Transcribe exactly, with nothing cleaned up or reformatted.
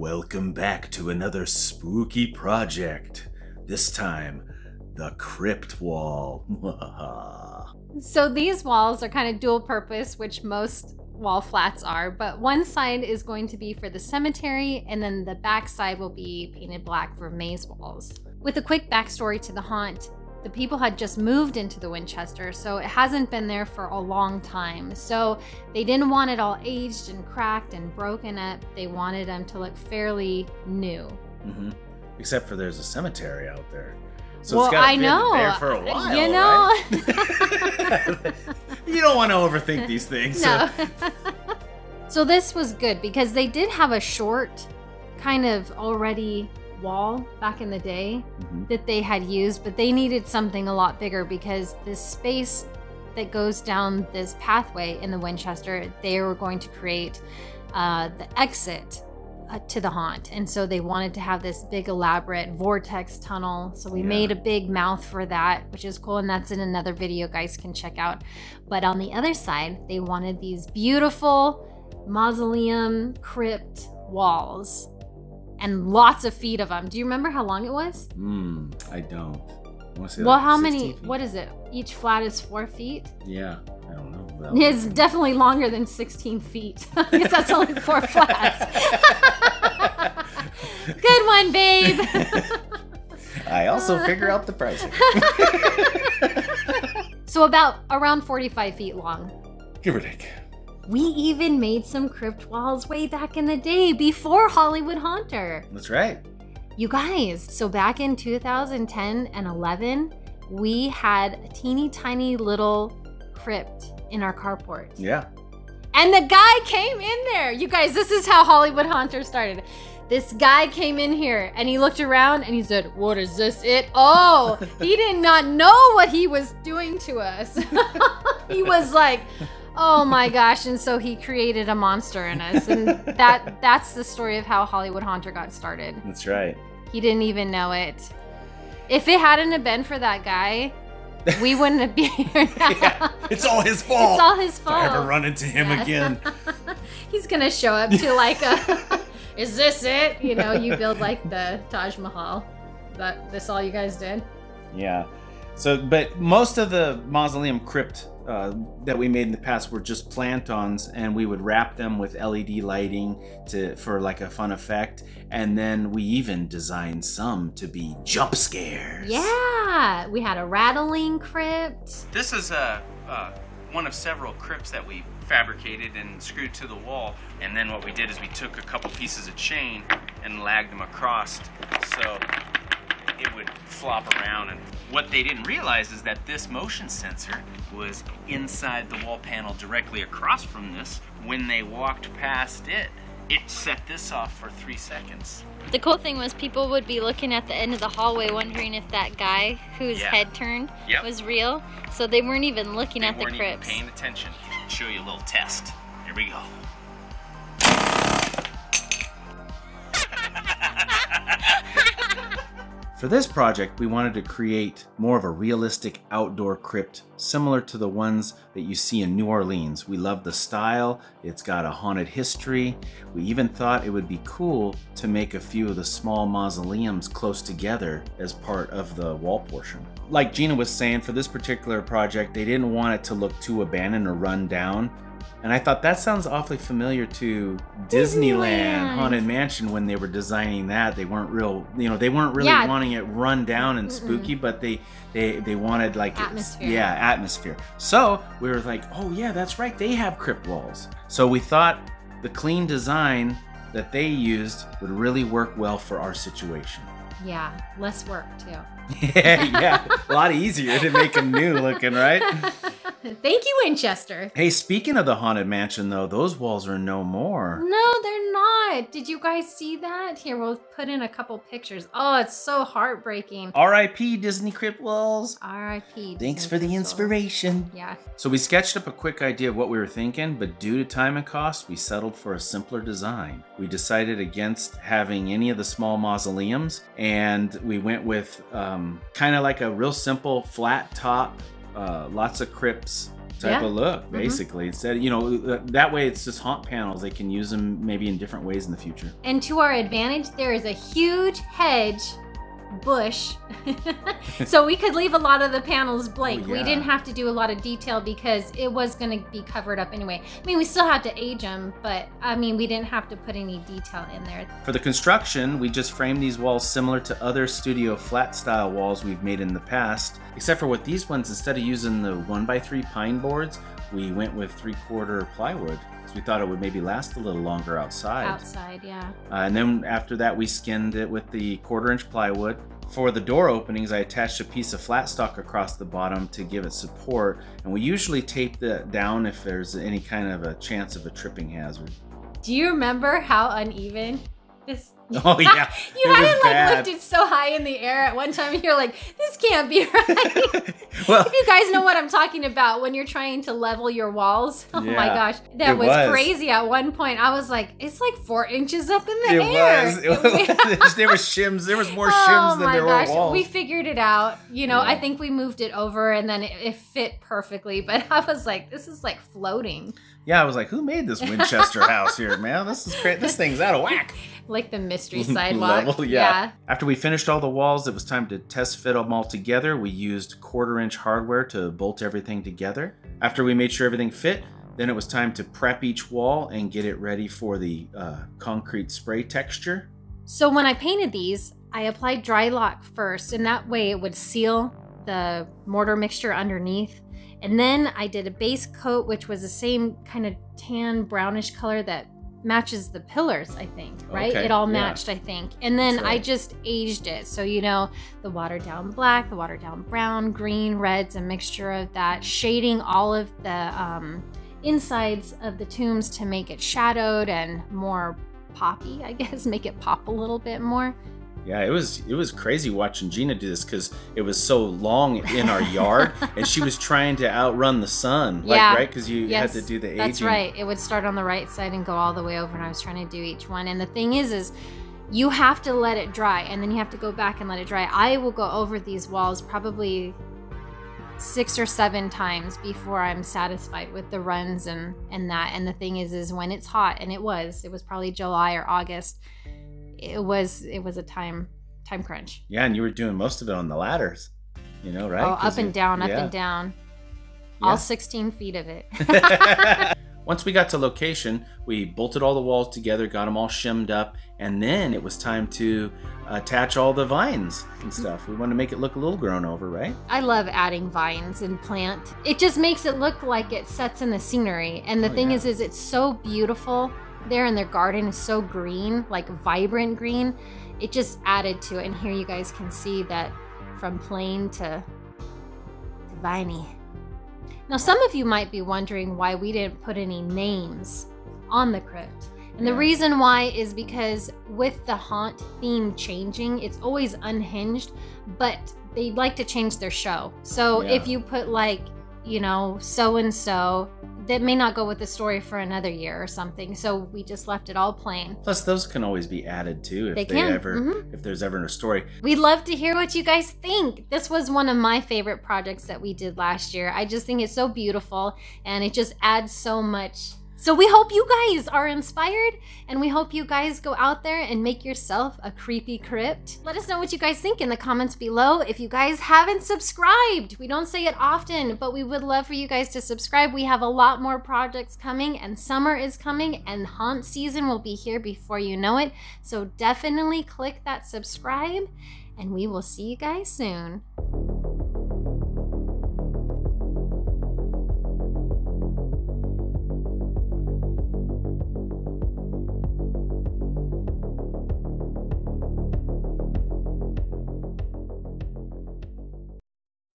Welcome back to another spooky project. This time, the crypt wall. So these walls are kind of dual purpose, which most wall flats are, but one side is going to be for the cemetery, and then the back side will be painted black for maze walls. With a quick backstory to the haunt, the people had just moved into the Winchester, so it hasn't been there for a long time. So they didn't want it all aged and cracked and broken up. They wanted them to look fairly new. Mm-hmm. Except for there's a cemetery out there. So well, it's got to be there for a while, you know. Right? You don't want to overthink these things. No. So. So this was good because they did have a short kind of already wall back in the day mm-hmm. that they had used, but they needed something a lot bigger because this space that goes down this pathway in the Winchester, they were going to create uh, the exit uh, to the haunt. And so they wanted to have this big elaborate vortex tunnel. So we yeah. made a big mouth for that, which is cool. And that's in another video guys can check out. But on the other side, they wanted these beautiful mausoleum crypt walls. And lots of feet of them. Do you remember how long it was? Hmm, I don't. I want to say well, like how many, feet. What is it? Each flat is four feet? Yeah, I don't know. It's one. Definitely longer than sixteen feet. Because that's only four flats. Good one, babe. I also uh, figure out the pricing. So about around forty-five feet long. Give or take. We even made some crypt walls way back in the day before Hollywood Haunter. That's right. You guys, so back in two thousand ten and eleven, we had a teeny tiny little crypt in our carport. Yeah. And the guy came in there. You guys, this is how Hollywood Haunter started. This guy came in here and he looked around and he said, "What is this? It oh." He did not know what he was doing to us. He was like, oh my gosh, and so he created a monster in us, and that that's the story of how Hollywood Haunter got started. That's right. He didn't even know it. If it hadn't have been for that guy, we wouldn't have been here now. Yeah, it's all his fault. It's all his fault. If I ever run into him yeah. again. He's going to show up to like a, is this it? You know, you build like the Taj Mahal. Is that this all you guys did? Yeah. So, but most of the mausoleum crypt uh, that we made in the past were just plantons, and we would wrap them with L E D lighting to for like a fun effect. And then we even designed some to be jump scares. Yeah, we had a rattling crypt. This is a, uh, one of several crypts that we fabricated and screwed to the wall. And then what we did is we took a couple pieces of chain and lagged them across, so it would flop around. And what they didn't realize is that this motion sensor was inside the wall panel directly across from this. When they walked past it, it set this off for three seconds. The cool thing was people would be looking at the end of the hallway wondering if that guy whose yeah. head turned yep. was real. So they weren't even looking they at the crypts. They weren't even paying attention. I'll show you a little test. Here we go. For this project, we wanted to create more of a realistic outdoor crypt, similar to the ones that you see in New Orleans. We love the style, it's got a haunted history. We even thought it would be cool to make a few of the small mausoleums close together as part of the wall portion. Like Gina was saying, for this particular project, they didn't want it to look too abandoned or run down. And I thought that sounds awfully familiar to Disneyland, Disneyland Haunted Mansion when they were designing that. They weren't real, you know, they weren't really yeah. wanting it run down and mm-mm. spooky, but they they they wanted like atmosphere. It, yeah, atmosphere. So we were like, oh yeah, that's right, they have crypt walls. So we thought the clean design that they used would really work well for our situation. Yeah, less work too. yeah, yeah, a lot easier to make them new looking, right? Thank you, Winchester. Hey, speaking of the Haunted Mansion, though, those walls are no more. No, they're not. Did you guys see that? Here, we'll put in a couple pictures. Oh, it's so heartbreaking. R I P Disney crypt walls. R I P Thanks for the inspiration. Yeah. So we sketched up a quick idea of what we were thinking, but due to time and cost, we settled for a simpler design. We decided against having any of the small mausoleums, and we went with um, kind of like a real simple flat top. Uh, lots of crypts, type yeah. of look, basically. Mm-hmm. Instead, you know, that way it's just haunt panels. They can use them maybe in different ways in the future. And to our advantage, there is a huge hedge bush. So we could leave a lot of the panels blank. Oh, yeah. We didn't have to do a lot of detail because it was going to be covered up anyway. I mean, we still had to age them, but I mean, we didn't have to put any detail in there. For the construction, we just framed these walls similar to other studio flat style walls we've made in the past, except for with these ones, instead of using the one by three pine boards, we went with three quarter plywood. We thought it would maybe last a little longer outside. Outside, yeah. Uh, and then after that, we skinned it with the quarter inch plywood. For the door openings, I attached a piece of flat stock across the bottom to give it support. And we usually tape that down if there's any kind of a chance of a tripping hazard. Do you remember how uneven this? Oh yeah, you had it like lifted so high in the air at one time. You're like, this can't be right. Well, if you guys know what I'm talking about, when you're trying to level your walls, oh yeah, my gosh, that was, was crazy. At one point, I was like, it's like four inches up in the it air. Was. It was. There was shims. There was more oh, shims than my there gosh. were walls. We figured it out. You know, yeah. I think we moved it over and then it, it fit perfectly. But I was like, this is like floating. Yeah, I was like, who made this Winchester house here, man? This is crazy. This thing's out of whack. Like the mystery sidewalk. Level, yeah. yeah. After we finished all the walls, it was time to test fit them all together. We used quarter inch hardware to bolt everything together. After we made sure everything fit, then it was time to prep each wall and get it ready for the uh, concrete spray texture. So when I painted these, I applied Drylok first, and that way it would seal the mortar mixture underneath. And then I did a base coat, which was the same kind of tan brownish color that matches the pillars, I think, right? Okay, it all matched, yeah. I think. And then so. I just aged it. So, you know, the watered down black, the watered down brown, green, reds, a mixture of that, shading all of the um, insides of the tombs to make it shadowed and more poppy, I guess, make it pop a little bit more. Yeah, it was it was crazy watching Gina do this because it was so long in our yard, and she was trying to outrun the sun, like, yeah, right? Because you yes, had to do the aging. That's right. It would start on the right side and go all the way over, and I was trying to do each one. And the thing is, is you have to let it dry, and then you have to go back and let it dry. I will go over these walls probably six or seven times before I'm satisfied with the runs and, and that. And the thing is, is when it's hot, and it was, it was probably July or August, it was it was a time time crunch. Yeah, and you were doing most of it on the ladders, you know, right? Oh, up and down, up and down. All sixteen feet of it. Once we got to location, we bolted all the walls together, got them all shimmed up, and then it was time to attach all the vines and stuff. We wanted to make it look a little grown over, right? I love adding vines and plant. It just makes it look like it sets in the scenery. And the oh, thing yeah. is, is it's so beautiful there, and their garden is so green, like vibrant green. It just added to it. And here you guys can see that from plain to, to viney. Now, some of you might be wondering why we didn't put any names on the crypt. And yeah. the reason why is because with the haunt theme changing, it's always unhinged, but they like to change their show. So yeah. if you put like, you know, so-and-so, that may not go with the story for another year or something. So we just left it all plain. Plus those can always be added too if they, they ever mm-hmm. if there's ever a story. We'd love to hear what you guys think. This was one of my favorite projects that we did last year. I just think it's so beautiful and it just adds so much. So we hope you guys are inspired, and we hope you guys go out there and make yourself a creepy crypt. Let us know what you guys think in the comments below. If you guys haven't subscribed, we don't say it often, but we would love for you guys to subscribe. We have a lot more projects coming, and summer is coming, and haunt season will be here before you know it. So definitely click that subscribe, and we will see you guys soon.